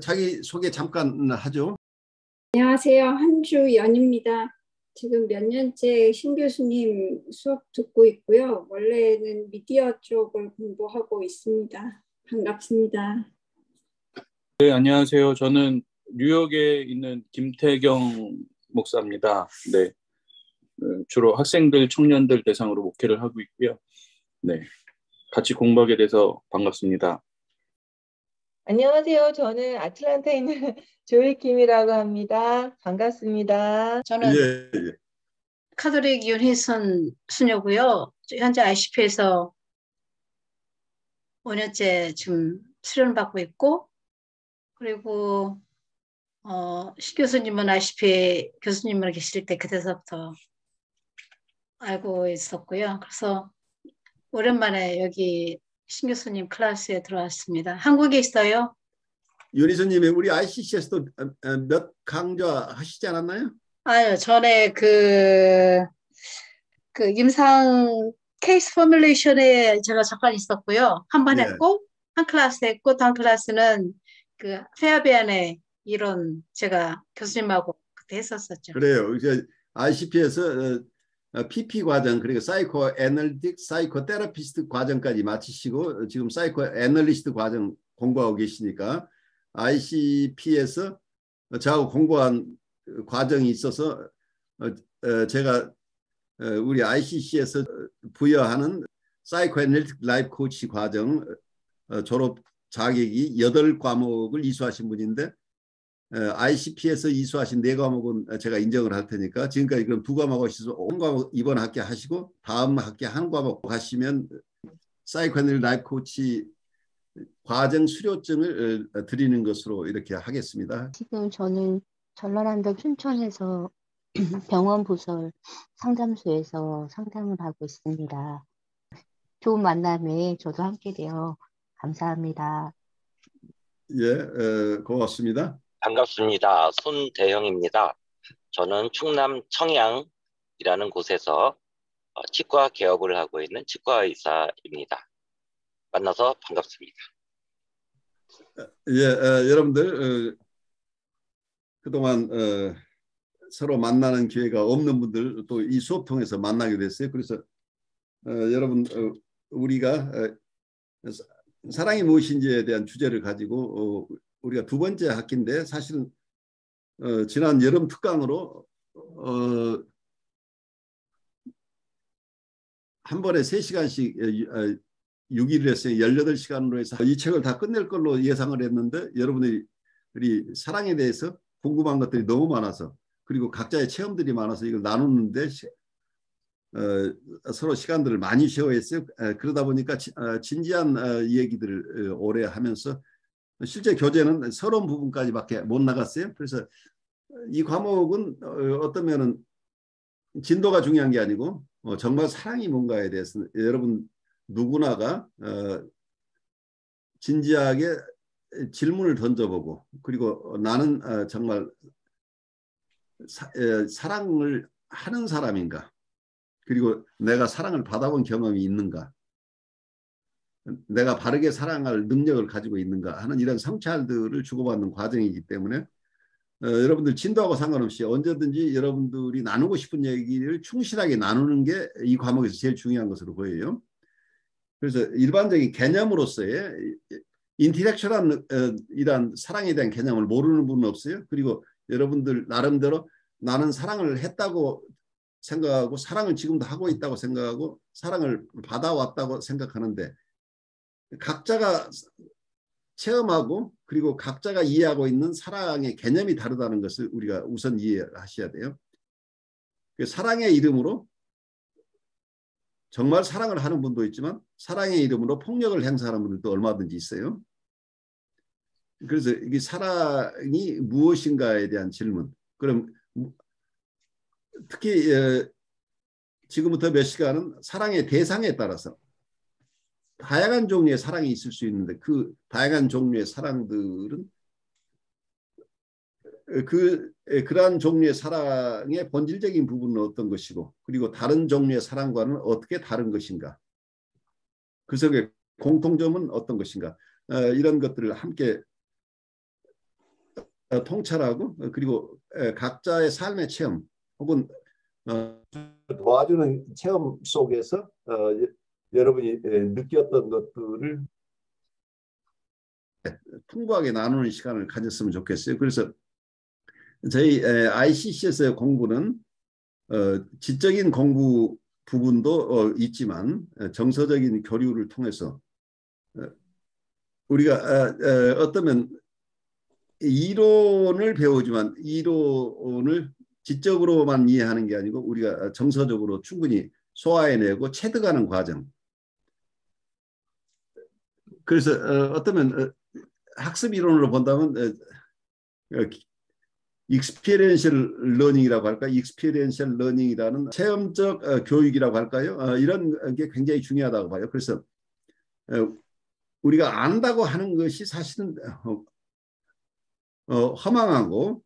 자기 소개 잠깐 하죠. 안녕하세요. 한주연입니다. 지금 몇 년째 신 교수님 수업 듣고 있고요. 원래는 미디어 쪽을 공부하고 있습니다. 반갑습니다. 네, 안녕하세요. 저는 뉴욕에 있는 김태경 목사입니다. 네, 주로 학생들, 청년들 대상으로 목회를 하고 있고요. 네, 같이 공부하게 돼서 반갑습니다. 안녕하세요. 저는 아틀란타에 있는 조익김이라고 합니다. 반갑습니다. 저는 카톨릭 윤희선 수녀고요. 현재 ICP에서 5년째 지금 수련을 받고 있고, 그리고 신 교수님은 ICP 교수님으로 계실 때 그때서부터 알고 있었고요. 그래서 오랜만에 여기 신 교수님 클래스에 들어왔습니다. 한국에 있어요. 윤희선님, 우리 ICC에서도 몇 강좌 하시지 않았나요? 아유, 전에 그 임상 케이스 포뮬레이션에 제가 잠깐 있었고요. 한 번 했고, 한 클래스 했고, 다음 클래스는 그 페아비안의 이론 제가 교수님하고 그때 했었었죠. 그래요. 이제 ICP에서 PP 과정, 그리고 사이코 애널리틱, 사이코 테라피스트 과정까지 마치시고 지금 사이코 애널리스트 과정 공부하고 계시니까 ICP에서 저하고 공부한 과정이 있어서 제가 우리 ICC에서 부여하는 사이코 애널리틱 라이프 코치 과정 졸업 자격이 8과목을 이수하신 분인데, ICP에서 이수하신 4과목은 제가 인정을 할 테니까 지금까지 그럼 2과목 하셔서 5과목 이번 학기 하시고 다음 학기 1과목 하시면 사이코애널리틱 라이프 코치 과정 수료증을 드리는 것으로 이렇게 하겠습니다. 지금 저는 전라남도 춘천에서 병원 부설 상담소에서 상담을 하고 있습니다. 좋은 만남에 저도 함께 되어 감사합니다. 예, 고맙습니다. 반갑습니다. 손대형입니다. 저는 충남 청양이라는 곳에서 치과 개업을 하고 있는 치과의사입니다. 만나서 반갑습니다. 예, 여러분들 그동안 서로 만나는 기회가 없는 분들 또 이 수업 통해서 만나게 됐어요. 그래서 여러분 우리가 사랑이 무엇인지에 대한 주제를 가지고 우리가 2번째 학기인데, 사실은 지난 여름 특강으로 한 번에 3시간씩 6일 레슨이 18시간으로 해서 이 책을 다 끝낼 걸로 예상을 했는데, 여러분들이 우리 사랑에 대해서 궁금한 것들이 너무 많아서, 그리고 각자의 체험들이 많아서 이걸 나누는데 서로 시간들을 많이 쉐어했어요. 그러다 보니까 진지한 얘기들을 오래 하면서 실제 교재는 서론 부분까지밖에 못 나갔어요. 그래서 이 과목은 어떤 면은 진도가 중요한 게 아니고 정말 사랑이 뭔가에 대해서 여러분 누구나가 진지하게 질문을 던져보고, 그리고 나는 정말 사랑을 하는 사람인가, 그리고 내가 사랑을 받아본 경험이 있는가, 내가 바르게 사랑할 능력을 가지고 있는가 하는 이런 성찰들을 주고받는 과정이기 때문에 여러분들 진도하고 상관없이 언제든지 여러분들이 나누고 싶은 얘기를 충실하게 나누는 게 이 과목에서 제일 중요한 것으로 보여요. 그래서 일반적인 개념으로서의 인텔렉츄얼한 이런 사랑에 대한 개념을 모르는 분은 없어요. 그리고 여러분들 나름대로 나는 사랑을 했다고 생각하고, 사랑을 지금도 하고 있다고 생각하고, 사랑을 받아왔다고 생각하는데, 각자가 체험하고 그리고 각자가 이해하고 있는 사랑의 개념이 다르다는 것을 우리가 우선 이해하셔야 돼요. 사랑의 이름으로 정말 사랑을 하는 분도 있지만, 사랑의 이름으로 폭력을 행사하는 분들도 얼마든지 있어요. 그래서 이게 사랑이 무엇인가에 대한 질문. 그럼 특히 지금부터 몇 시간은 사랑의 대상에 따라서 다양한 종류의 사랑이 있을 수 있는데, 그 다양한 종류의 사랑들은 그러한 종류의 사랑의 본질적인 부분은 어떤 것이고, 그리고 다른 종류의 사랑과는 어떻게 다른 것인가, 그 속의 공통점은 어떤 것인가, 이런 것들을 함께 통찰하고 그리고 각자의 삶의 체험 혹은 도와주는 체험 속에서 여러분이 느꼈던 것들을 풍부하게 나누는 시간을 가졌으면 좋겠어요. 그래서 저희 ICC에서의 공부는 지적인 공부 부분도 있지만 정서적인 교류를 통해서 우리가 어떠면 이론을 배우지만 이론을 지적으로만 이해하는 게 아니고 우리가 정서적으로 충분히 소화해내고 체득하는 과정. 그래서 어떠면 학습 이론으로 본다면 익스피리언셜 러닝이라고 할까요? 익스피리언셜 러닝이라는 체험적 교육이라고 할까요? 이런 게 굉장히 중요하다고 봐요. 그래서 우리가 안다고 하는 것이 사실은 허망하고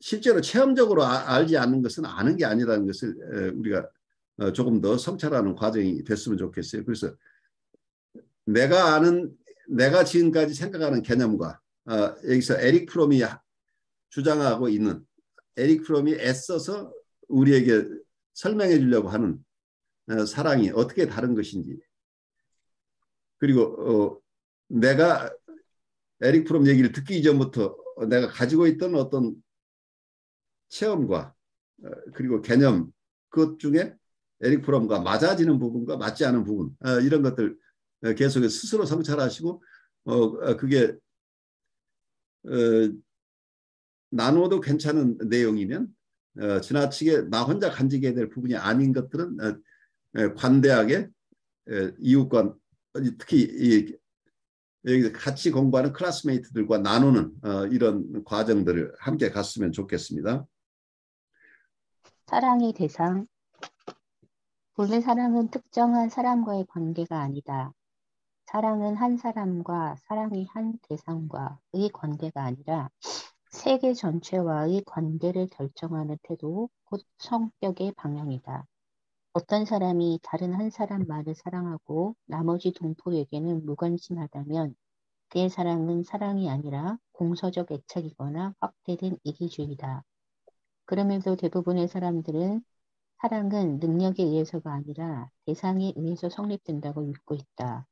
실제로 체험적으로 알지 않는 것은 아는 게 아니라는 것을 우리가 조금 더 성찰하는 과정이 됐으면 좋겠어요. 그래서 내가 아는, 내가 지금까지 생각하는 개념과 여기서 에릭 프롬이 주장하고 있는, 에릭 프롬이 애써서 우리에게 설명해 주려고 하는 사랑이 어떻게 다른 것인지, 그리고 내가 에릭 프롬 얘기를 듣기 이전부터 내가 가지고 있던 어떤 체험과 그리고 개념, 그것 중에 에릭 프롬과 맞아지는 부분과 맞지 않은 부분, 이런 것들 계속해서 스스로 성찰하시고 그게 나누어도 괜찮은 내용이면 지나치게 나 혼자 간직해야 될 부분이 아닌 것들은 관대하게 이웃과 특히 여기서 같이 공부하는 클래스메이트들과 나누는 이런 과정들을 함께 갔으면 좋겠습니다. 사랑의 대상. 본래 사랑은 특정한 사람과의 관계가 아니다. 사랑은 한 사람과 사랑의 한 대상과의 관계가 아니라 세계 전체와의 관계를 결정하는 태도, 곧 성격의 방향이다. 어떤 사람이 다른 한 사람만을 사랑하고 나머지 동포에게는 무관심하다면 그의 사랑은 사랑이 아니라 공서적 애착이거나 확대된 이기주의다. 그럼에도 대부분의 사람들은 사랑은 능력에 의해서가 아니라 대상에 의해서 성립된다고 믿고 있다.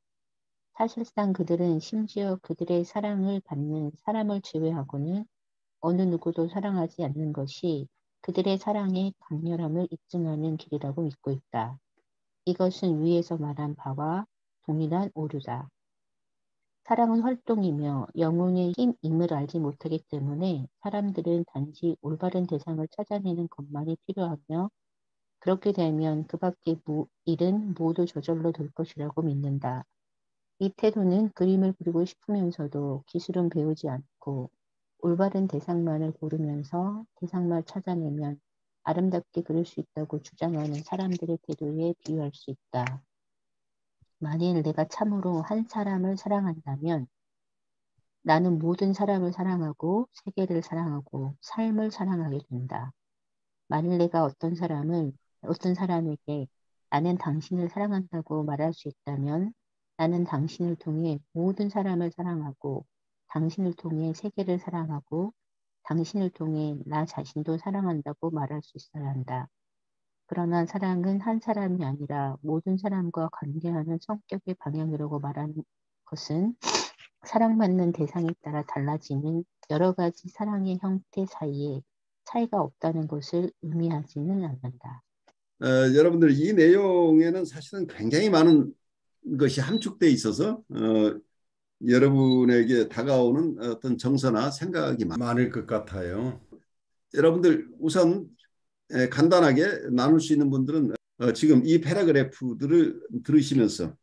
사실상 그들은 심지어 그들의 사랑을 받는 사람을 제외하고는 어느 누구도 사랑하지 않는 것이 그들의 사랑의 강렬함을 입증하는 길이라고 믿고 있다. 이것은 위에서 말한 바와 동일한 오류다. 사랑은 활동이며 영혼의 힘임을 알지 못하기 때문에 사람들은 단지 올바른 대상을 찾아내는 것만이 필요하며 그렇게 되면 그 밖의 일은 모두 저절로 될 것이라고 믿는다. 이 태도는 그림을 그리고 싶으면서도 기술은 배우지 않고 올바른 대상만을 고르면서 대상만 찾아내면 아름답게 그릴 수 있다고 주장하는 사람들의 태도에 비유할 수 있다. 만일 내가 참으로 한 사람을 사랑한다면 나는 모든 사람을 사랑하고 세계를 사랑하고 삶을 사랑하게 된다. 만일 내가 어떤 사람에게 나는 당신을 사랑한다고 말할 수 있다면 나는 당신을 통해 모든 사람을 사랑하고 당신을 통해 세계를 사랑하고 당신을 통해 나 자신도 사랑한다고 말할 수 있어야 한다. 그러나 사랑은 한 사람이 아니라 모든 사람과 관계하는 성격의 방향이라고 말하는 것은 사랑받는 대상에 따라 달라지는 여러 가지 사랑의 형태 사이에 차이가 없다는 것을 의미하지는 않는다. 여러분들 이 내용에는 사실은 굉장히 많은 것이 함축돼 있어서 여러분에게 다가오는 어떤 정서나 생각이 많을 것 같아요. 여러분들 우선 간단하게 나눌 수 있는 분들은 지금 이 패러그래프들을 들으시면서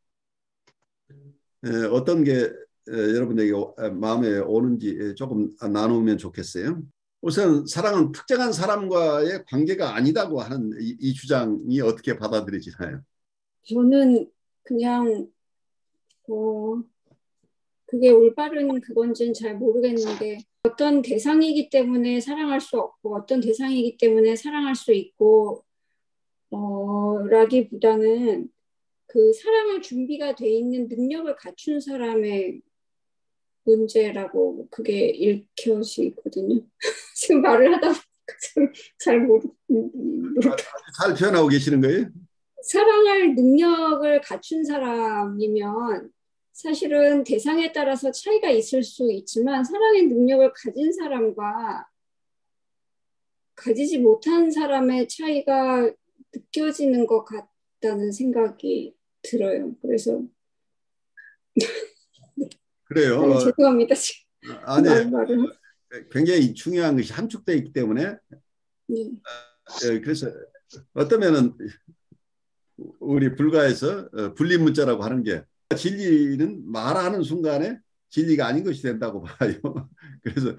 어떤 게 여러분에게 마음에 오는지 조금 나누면 좋겠어요. 우선 사랑은 특정한 사람과의 관계가 아니다고 하는 이 주장이 어떻게 받아들여지나요? 저는 그냥 그게 올바른 그건지는 잘 모르겠는데 어떤 대상이기 때문에 사랑할 수 없고 어떤 대상이기 때문에 사랑할 수 있고 라기보다는 그 사랑할 준비가 돼 있는 능력을 갖춘 사람의 문제라고 그게 읽혀지거든요. 지금 말을 하다 보니까 잘 모르겠어요. 잘 표현하고 계시는 거예요? 사랑할 능력을 갖춘 사람이면 사실은 대상에 따라서 차이가 있을 수 있지만 사랑의 능력을 가진 사람과 가지지 못한 사람의 차이가 느껴지는 것 같다는 생각이 들어요. 그래서 그래요. 네, 죄송합니다. 아니, 굉장히 중요한 것이 함축되어 있기 때문에 네. 그래서 어떠면은 우리 불가에서 분리문자라고 하는 게 진리는 말하는 순간에 진리가 아닌 것이 된다고 봐요. 그래서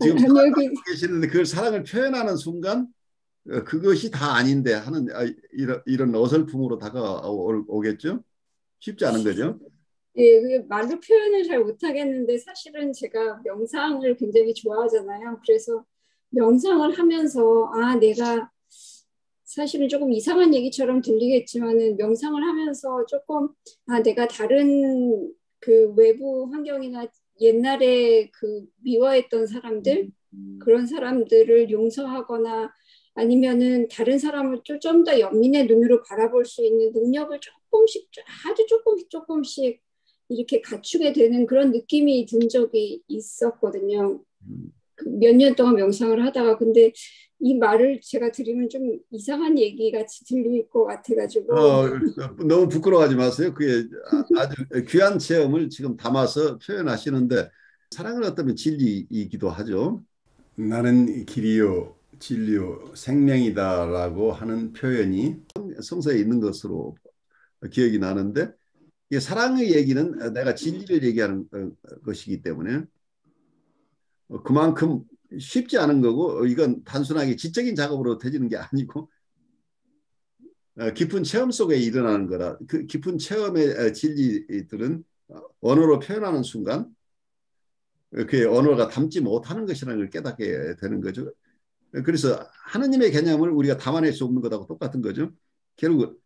지금 하고 계시는데 그걸 사랑을 표현하는 순간 그것이 다 아닌데 하는 이런 어설픔으로 다가오겠죠. 쉽지 않은 거죠. 예, 말로 표현을 잘 못하겠는데 사실은 제가 명상을 굉장히 좋아하잖아요. 그래서 명상을 하면서 내가 사실은 조금 이상한 얘기처럼 들리겠지만은 명상을 하면서 조금 내가 다른 그 외부 환경이나 옛날에 그 미워했던 사람들 그런 사람들을 용서하거나 아니면은 다른 사람을 좀 더 연민의 눈으로 바라볼 수 있는 능력을 조금씩 아주 조금씩 이렇게 갖추게 되는 그런 느낌이 든 적이 있었거든요. 몇 년 동안 명상을 하다가 근데 이 말을 제가 드리면 좀 이상한 얘기 같이 들릴 것 같아가지고 너무 부끄러워하지 마세요. 그게 아주 귀한 체험을 지금 담아서 표현하시는데 사랑은 어쩌면 진리이기도 하죠. 나는 길이요 진리요 생명이다라고 하는 표현이 성서에 있는 것으로 기억이 나는데 이 사랑의 얘기는 내가 진리를 얘기하는 것이기 때문에 그만큼 쉽지 않은 거고 이건 단순하게 지적인 작업으로 되지는 게 아니고 깊은 체험 속에 일어나는 거라 그 깊은 체험의 진리들은 언어로 표현하는 순간 그의 언어가 담지 못하는 것이라는 걸 깨닫게 되는 거죠. 그래서 하느님의 개념을 우리가 담아낼 수 없는 것하고 똑같은 거죠. 결국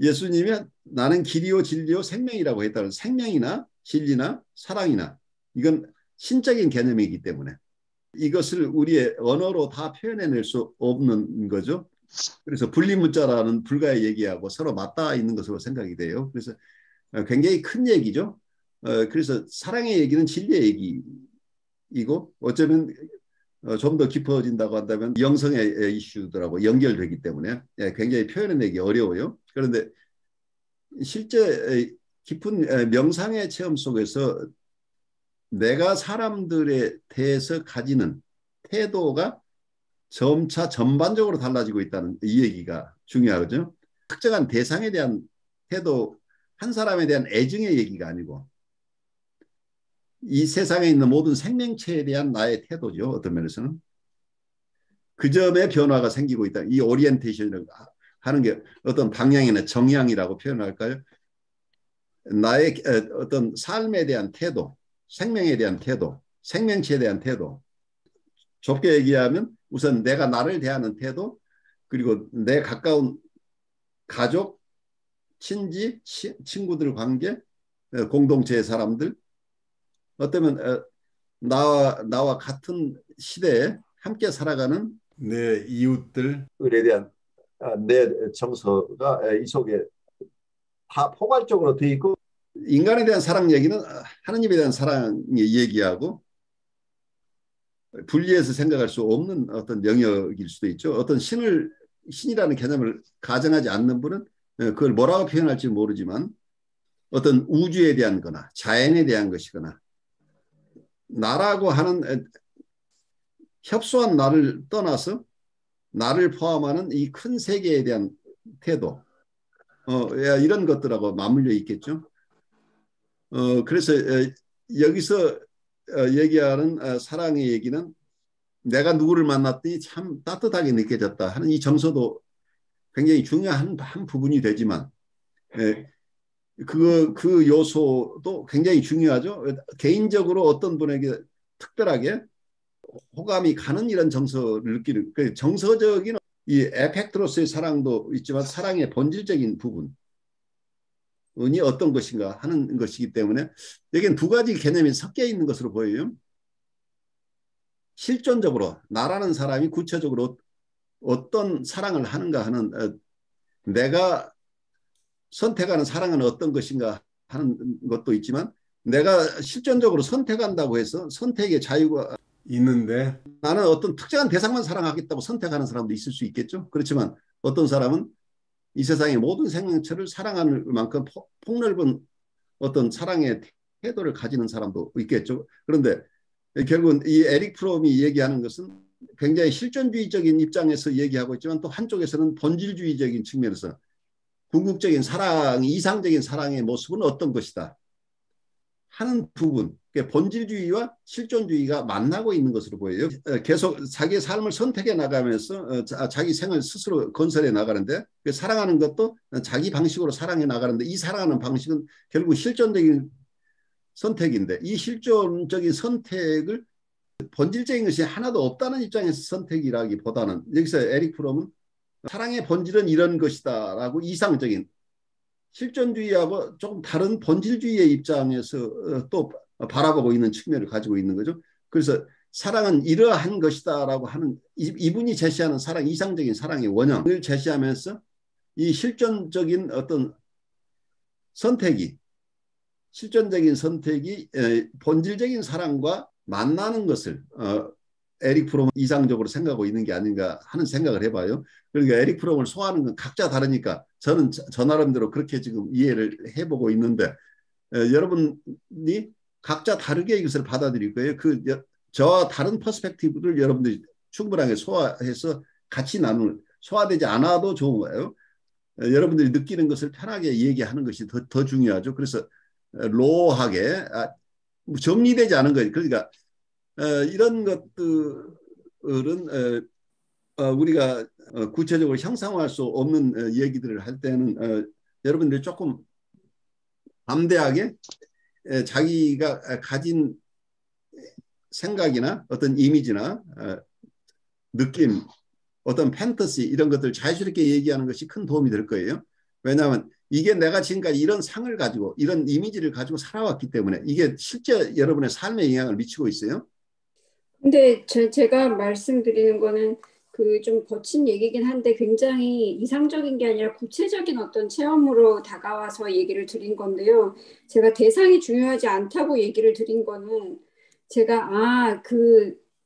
예수님이 나는 길이요 진리요 생명이라고 했다는 생명이나 진리나 사랑이나 이건 신적인 개념이기 때문에 이것을 우리의 언어로 다 표현해낼 수 없는 거죠. 그래서 분리문자라는 불가의 얘기하고 서로 맞닿아 있는 것으로 생각이 돼요. 그래서 굉장히 큰 얘기죠. 그래서 사랑의 얘기는 진리의 얘기이고 어쩌면 좀 더 깊어진다고 한다면 영성의 이슈들하고 연결되기 때문에 굉장히 표현해내기 어려워요. 그런데 실제 깊은 명상의 체험 속에서 내가 사람들에 대해서 가지는 태도가 점차 전반적으로 달라지고 있다는 이 얘기가 중요하죠. 특정한 대상에 대한 태도, 한 사람에 대한 애증의 얘기가 아니고 이 세상에 있는 모든 생명체에 대한 나의 태도죠. 어떤 면에서는. 그 점에 변화가 생기고 있다. 이 오리엔테이션이라고 하는 게 어떤 방향이나 정향이라고 표현할까요? 나의 어떤 삶에 대한 태도. 생명에 대한 태도, 생명체에 대한 태도, 좁게 얘기하면 우선 내가 나를 대하는 태도, 그리고 내 가까운 가족, 친지, 친구들 관계, 공동체의 사람들, 어쩌면 나와 같은 시대에 함께 살아가는 내 이웃들에 대한 내 정서가 이 속에 다 포괄적으로 돼 있고 인간에 대한 사랑 얘기는 하느님에 대한 사랑의 얘기하고 분리해서 생각할 수 없는 어떤 영역일 수도 있죠. 어떤 신이라는 개념을 가정하지 않는 분은 그걸 뭐라고 표현할지 모르지만 어떤 우주에 대한 거나 자연에 대한 것이거나 나라고 하는 협소한 나를 떠나서 나를 포함하는 이 큰 세계에 대한 태도 이런 것들하고 맞물려 있겠죠. 그래서 여기서 얘기하는 사랑의 얘기는 내가 누구를 만났더니 참 따뜻하게 느껴졌다 하는 이 정서도 굉장히 중요한 한 부분이 되지만 그 요소도 굉장히 중요하죠. 개인적으로 어떤 분에게 특별하게 호감이 가는 이런 정서를 느끼는 그 정서적인 이 에펙트로스의 사랑도 있지만 사랑의 본질적인 부분 은이 어떤 것인가 하는 것이기 때문에 여기는 두 가지 개념이 섞여 있는 것으로 보여요. 실존적으로 나라는 사람이 구체적으로 어떤 사랑을 하는가 하는, 내가 선택하는 사랑은 어떤 것인가 하는 것도 있지만, 내가 실존적으로 선택한다고 해서 선택의 자유가 있는데, 나는 어떤 특정한 대상만 사랑하겠다고 선택하는 사람도 있을 수 있겠죠. 그렇지만 어떤 사람은 이 세상의 모든 생명체를 사랑하는 만큼 폭넓은 어떤 사랑의 태도를 가지는 사람도 있겠죠. 그런데 결국은 이 에릭 프롬이 얘기하는 것은 굉장히 실존주의적인 입장에서 얘기하고 있지만, 또 한쪽에서는 본질주의적인 측면에서 궁극적인 사랑, 이상적인 사랑의 모습은 어떤 것이다 하는 부분, 본질주의와 실존주의가 만나고 있는 것으로 보여요. 계속 자기의 삶을 선택해 나가면서 자기 생을 스스로 건설해 나가는데, 사랑하는 것도 자기 방식으로 사랑해 나가는데, 이 사랑하는 방식은 결국 실존적인 선택인데, 이 실존적인 선택을 본질적인 것이 하나도 없다는 입장에서 선택이라기보다는, 여기서 에릭 프롬은 사랑의 본질은 이런 것이다 라고 이상적인 실존주의하고 조금 다른 본질주의의 입장에서 또 바라보고 있는 측면을 가지고 있는 거죠. 그래서 사랑은 이러한 것이다 라고 하는, 이분이 제시하는 사랑, 이상적인 사랑의 원형을 제시하면서 이 실존적인 어떤 선택이, 실존적인 선택이 본질적인 사랑과 만나는 것을 에릭 프롬은 이상적으로 생각하고 있는 게 아닌가 하는 생각을 해봐요. 그러니까 에릭 프롬을 소화하는 건 각자 다르니까 저는 저 나름대로 그렇게 지금 이해를 해보고 있는데, 여러분이 각자 다르게 이것을 받아들일 거예요. 저와 다른 퍼스펙티브를 여러분들이 충분하게 소화해서 같이 나눌, 소화되지 않아도 좋은 거예요. 여러분들이 느끼는 것을 편하게 얘기하는 것이 더 중요하죠. 그래서 로하게, 정리되지 않은 거예요. 그러니까 이런 것들은 우리가 구체적으로 형상화할 수 없는 얘기들을 할 때는 여러분들이 조금 담대하게 자기가 가진 생각이나 어떤 이미지나 느낌, 어떤 팬터시, 이런 것들을 자유스럽게 얘기하는 것이 큰 도움이 될 거예요. 왜냐하면 이게 내가 지금까지 이런 상을 가지고, 이런 이미지를 가지고 살아왔기 때문에 이게 실제 여러분의 삶에 영향을 미치고 있어요. 근데 제가 말씀드리는 거는 좀 거친 얘기긴 한데, 굉장히 이상적인 게 아니라 구체적인 어떤 체험으로 다가와서 얘기를 드린 건데요. 제가 대상이 중요하지 않다고 얘기를 드린 거는, 제가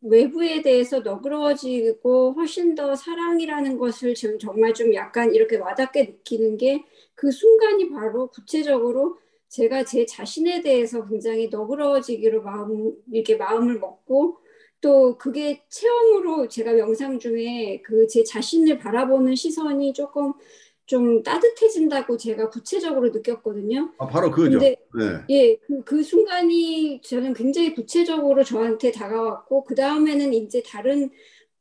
외부에 대해서 너그러워지고 훨씬 더 사랑이라는 것을 지금 정말 좀 약간 이렇게 와닿게 느끼는 게, 그 순간이 바로 구체적으로 제가 제 자신에 대해서 굉장히 너그러워지기로 마음을 먹고, 또 그게 체험으로 제가 명상 중에 제 자신을 바라보는 시선이 조금 좀 따뜻해진다고 제가 구체적으로 느꼈거든요. 바로 그거죠. 네. 예, 그 순간이 저는 굉장히 구체적으로 저한테 다가왔고, 그 다음에는 이제 다른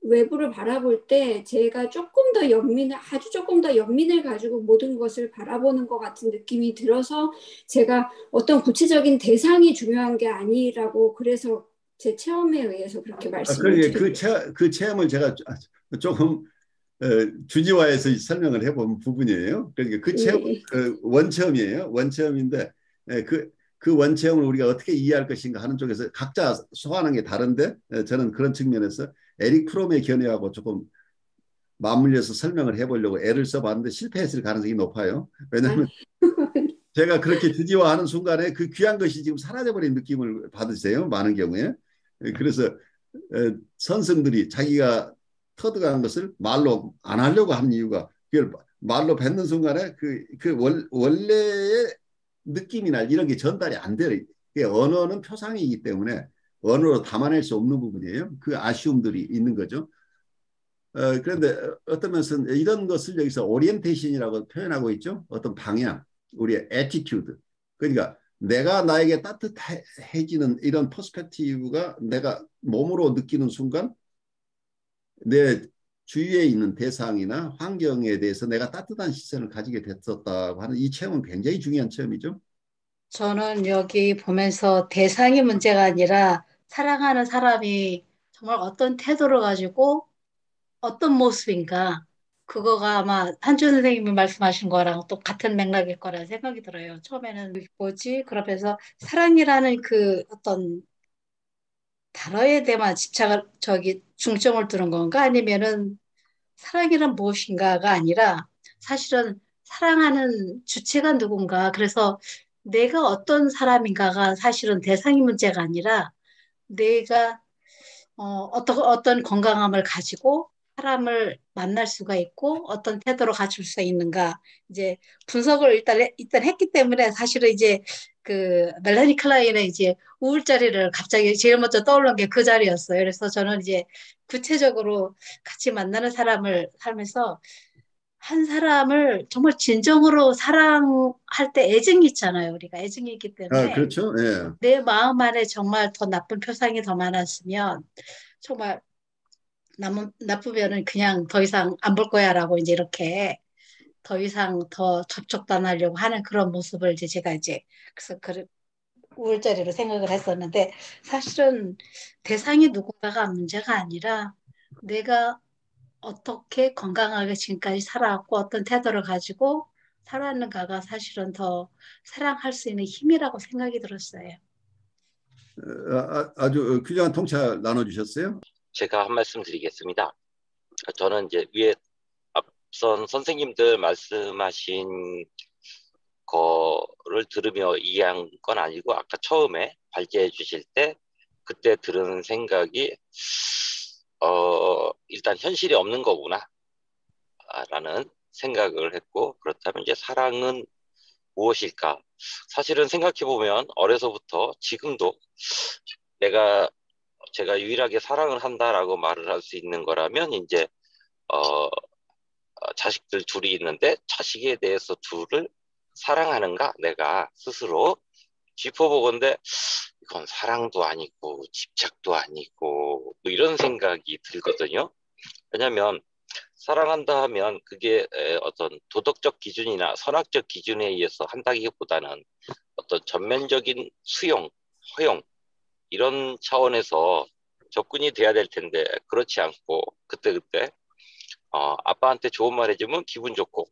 외부를 바라볼 때 제가 조금 더 연민을 가지고 모든 것을 바라보는 것 같은 느낌이 들어서, 제가 어떤 구체적인 대상이 중요한 게 아니라고, 그래서 제 체험에 의해서 그렇게 말씀드립니다. 그 체험을 제가 조금 주지화에서 설명을 해본 부분이에요. 그러니까 그 체험, 원체험이에요. 원체험인데 그 원체험을 우리가 어떻게 이해할 것인가 하는 쪽에서 각자 소화하는 게 다른데, 저는 그런 측면에서 에릭 프롬의 견해하고 조금 맞물려서 설명을 해보려고 애를 써봤는데 실패했을 가능성이 높아요. 왜냐하면 제가 그렇게 주지화하는 순간에 그 귀한 것이 지금 사라져버린 느낌을 받으세요, 많은 경우에. 그래서 선생들이 자기가 터득한 것을 말로 안 하려고 한 이유가, 그걸 말로 뱉는 순간에 원래의 느낌이나 이런 게 전달이 안 돼요. 언어는 표상이기 때문에 언어로 담아낼 수 없는 부분이에요. 그 아쉬움들이 있는 거죠. 그런데 어떤 면에서는 이런 것을 여기서 오리엔테이션이라고 표현하고 있죠. 어떤 방향, 우리의 애티튜드. 그러니까 내가 나에게 따뜻해지는 이런 퍼스펙티브가 내가 몸으로 느끼는 순간, 내 주위에 있는 대상이나 환경에 대해서 내가 따뜻한 시선을 가지게 됐었다고 하는 이 체험은 굉장히 중요한 체험이죠. 저는 여기 보면서 대상이 문제가 아니라 사랑하는 사람이 정말 어떤 태도를 가지고 어떤 모습인가, 그거가 아마 한준 선생님이 말씀하신 거랑 또 같은 맥락일 거라는 생각이 들어요. 처음에는 뭐지? 그러면서 사랑이라는 그 어떤 단어에 대만 집착을, 중점을 두는 건가? 아니면은 사랑이란 무엇인가가 아니라 사실은 사랑하는 주체가 누군가, 그래서 내가 어떤 사람인가가 사실은 대상이 문제가 아니라 내가 어떤 건강함을 가지고 사람을 만날 수가 있고 어떤 태도로 갖출 수 있는가, 이제 분석을 일단 했기 때문에 사실은 이제 그 멜라니 클라인의 이제 우울자리를 갑자기 제일 먼저 떠오른 게 그 자리였어요. 그래서 저는 이제 구체적으로 같이 만나는 사람을 살면서 한 사람을 정말 진정으로 사랑할 때 애증이 있잖아요. 우리가 애증이 있기 때문에 그렇죠. 예. 내 마음 안에 정말 더 나쁜 표상이 더 많았으면 정말 나쁘면은 그냥 더 이상 안 볼 거야라고 이제 이렇게 더 이상 더 접촉도 안 하려고 하는 그런 모습을 이제 제가 이제 그래서 우울자리로 생각을 했었는데, 사실은 대상이 누군가가 문제가 아니라 내가 어떻게 건강하게 지금까지 살아왔고 어떤 태도를 가지고 살아왔는가가 사실은 더 사랑할 수 있는 힘이라고 생각이 들었어요. 아주 귀중한 통찰 나눠주셨어요. 제가 한 말씀 드리겠습니다. 저는 이제 위에 앞선 선생님들 말씀하신 거를 들으며 이해한 건 아니고, 아까 처음에 발제해 주실 때 그때 들은 생각이 일단 현실이 없는 거구나 라는 생각을 했고, 그렇다면 이제 사랑은 무엇일까? 사실은 생각해 보면 어려서부터 지금도 제가 유일하게 사랑을 한다라고 말을 할 수 있는 거라면, 이제 자식들 둘이 있는데 자식에 대해서 둘을 사랑하는가, 내가 스스로 짚어보건데 이건 사랑도 아니고 집착도 아니고 뭐 이런 생각이 들거든요. 왜냐하면 사랑한다 하면 그게 어떤 도덕적 기준이나 선악적 기준에 의해서 한다기보다는 어떤 전면적인 수용, 허용 이런 차원에서 접근이 돼야 될 텐데, 그렇지 않고 그때그때 아빠한테 좋은 말 해주면 기분 좋고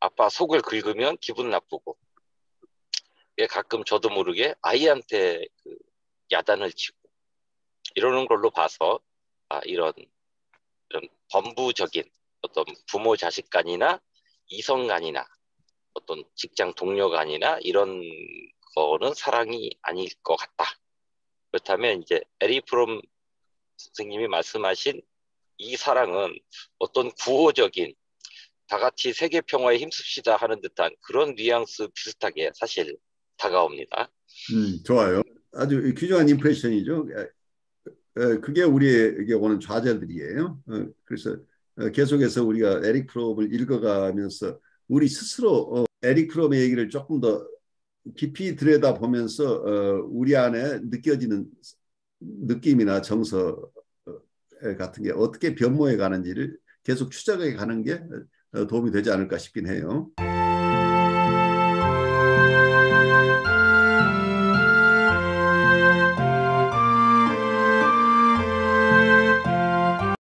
아빠 속을 긁으면 기분 나쁘고, 가끔 저도 모르게 아이한테 야단을 치고 이러는 걸로 봐서 이런 범부적인 어떤 부모 자식 간이나 이성 간이나 어떤 직장 동료 간이나 이런 거는 사랑이 아닐 것 같다. 그렇다면 이제 에릭 프롬 선생님이 말씀하신 이 사랑은 어떤 구호적인 다 같이 세계 평화에 힘씁시다 하는 듯한 그런 뉘앙스 비슷하게 사실 다가옵니다. 좋아요. 아주 귀중한 임프레션이죠. 그게 우리에게 오는 좌절들이에요. 그래서 계속해서 우리가 에릭 프롬을 읽어가면서 우리 스스로 에릭 프롬의 얘기를 조금 더 깊이 들여다보면서 우리 안에 느껴지는 느낌이나 정서 같은 게 어떻게 변모해 가는지를 계속 추적해 가는 게 도움이 되지 않을까 싶긴 해요.